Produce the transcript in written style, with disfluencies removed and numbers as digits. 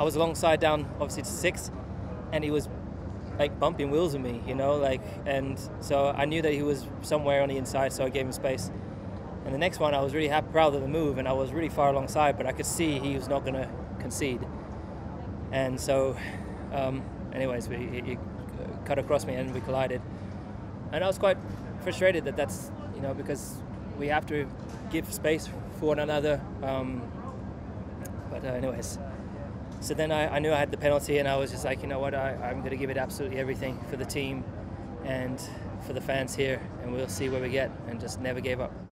I was alongside down obviously to six, and he was like bumping wheels with me, you know, like, and so I knew that he was somewhere on the inside, so I gave him space. And the next one, I was really happy, proud of the move, and I was really far alongside, but I could see he was not going to concede. And so, anyways, he cut across me and we collided. And I was quite frustrated that that's, you know, because we have to give space for one another. Anyways, so then I knew I had the penalty, and I was just like, you know what, I'm going to give it absolutely everything for the team and for the fans here, and we'll see where we get, and just never gave up.